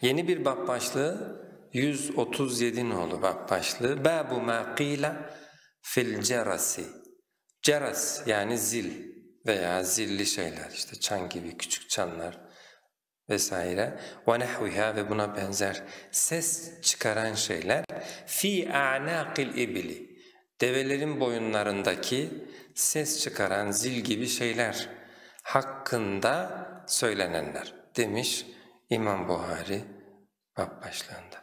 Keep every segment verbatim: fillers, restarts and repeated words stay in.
Yeni bir bab başlığı yüz otuz yedi nolu bab başlığı. Babu ma qila fil cerasi. Ceras yani zil veya zilli şeyler, işte çan gibi küçük çanlar vesaire. Ve nehviha ve buna benzer ses çıkaran şeyler. Fi anaqil ibli. Develerin boyunlarındaki ses çıkaran zil gibi şeyler hakkında söylenenler demiş İmam Buhari bab başlığında.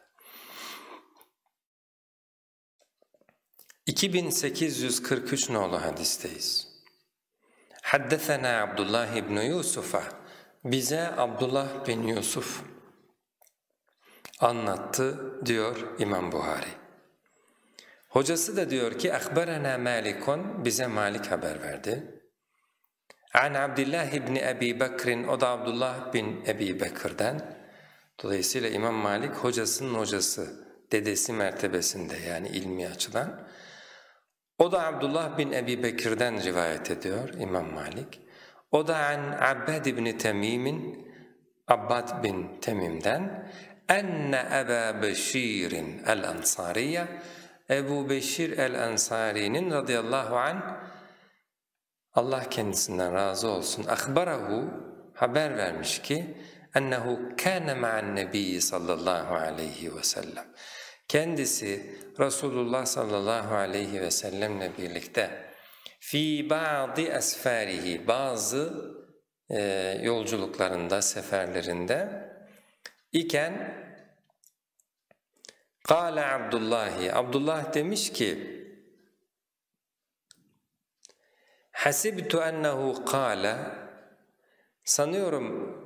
iki bin sekiz yüz kırk üç nolu hadisteyiz. Haddesena Abdullah bin Yusuf'a, bize Abdullah bin Yusuf anlattı diyor İmam Buhari. Hocası da diyor ki Akhbarana Malikun, bize Malik haber verdi. An Abdullah bin Ebi Bekir, o da Abdullah bin Ebi Bekir'den. Dolayısıyla İmam Malik hocasının hocası, dedesi mertebesinde yani ilmi açıdan. O da Abdullah bin Ebi Bekir'den rivayet ediyor İmam Malik. O da an Abbad bin Temim'in, Abbad bin Temim'den. Enne Ebu Beşir el-Ensari, Ebu Beşir el-Ensari'nin radıyallahu anh, Allah kendisinden razı olsun, akhbarahu, haber vermiş ki ennehu kâne ma'an nebiyyi sallallahu aleyhi ve sellem. Kendisi Resulullah sallallahu aleyhi ve sellemle birlikte fi ba'di esfârihi, bazı e, yolculuklarında, seferlerinde iken kâle Abdullahi, Abdullah demiş ki hasibtu ennehu kâle, sanıyorum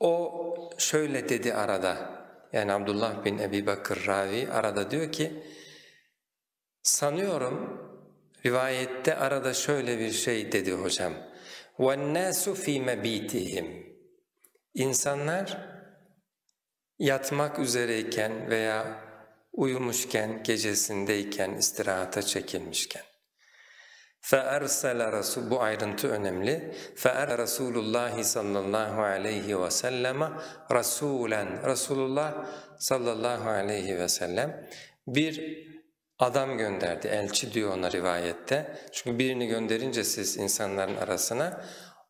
o şöyle dedi arada, yani Abdullah bin Ebi Bekir ravi arada diyor ki sanıyorum rivayette arada şöyle bir şey dedi hocam. وَالنَّاسُ ف۪ي مَب۪يتِهِمْ, İnsanlar yatmak üzereyken veya uyumuşken, gecesindeyken, istirahata çekilmişken. فَاَرْسَلَ رَسُولُ, bu ayrıntı önemli. فَاَرْسَلَ رَسُولُ sallallahu aleyhi ve sellem رَسُولًا, Resulullah sallallahu aleyhi ve sellem bir adam gönderdi, elçi diyor ona rivayette. Çünkü birini gönderince siz insanların arasına,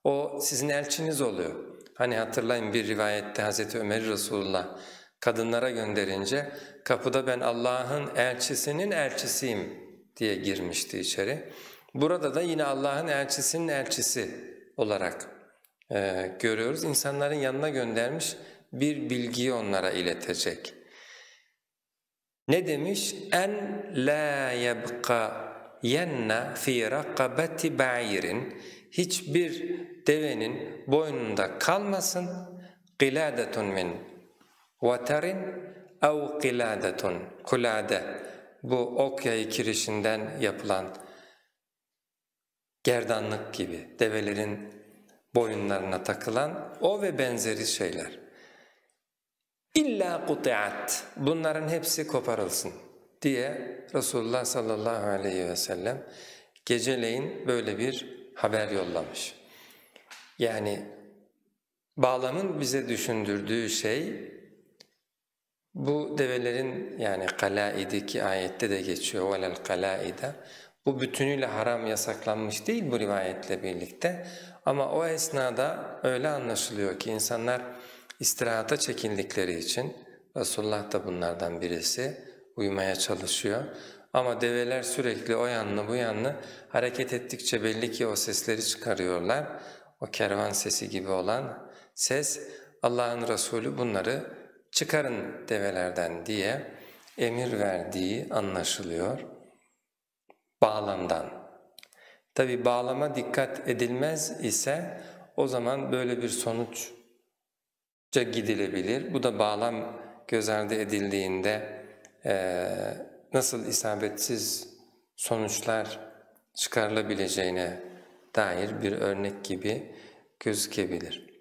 o sizin elçiniz oluyor. Hani hatırlayın bir rivayette Hazreti Ömer'i Resulullah kadınlara gönderince kapıda ben Allah'ın elçisinin elçisiyim diye girmişti içeri. Burada da yine Allah'ın elçisinin elçisi olarak e, görüyoruz. İnsanların yanına göndermiş, bir bilgiyi onlara iletecek. Ne demiş? En la yabqa yenna fi raqabati ba'irin, hiçbir devenin boynunda kalmasın. Qiladatun min watarin au qiladatun kulade, bu ok yayı kirişinden yapılan gerdanlık gibi develerin boyunlarına takılan o ve benzeri şeyler. İlla kut'at, bunların hepsi koparılsın diye Resulullah sallallahu aleyhi ve sellem geceleyin böyle bir haber yollamış. Yani bağlamın bize düşündürdüğü şey bu develerin, yani kalaidi ki ayette de geçiyor velel kalaida, bu bütünüyle haram, yasaklanmış değil bu rivayetle birlikte, ama o esnada öyle anlaşılıyor ki insanlar istirahata çekildikleri için, Resulullah da bunlardan birisi, uyumaya çalışıyor ama develer sürekli o yanlı bu yanlı hareket ettikçe belli ki o sesleri çıkarıyorlar. O kervan sesi gibi olan ses, Allah'ın Resulü bunları çıkarın develerden diye emir verdiği anlaşılıyor bağlamdan. Tabi bağlama dikkat edilmez ise o zaman böyle bir sonuç gidilebilir. Bu da bağlam göz ardı edildiğinde e, nasıl isabetsiz sonuçlar çıkarılabileceğine dair bir örnek gibi gözükebilir.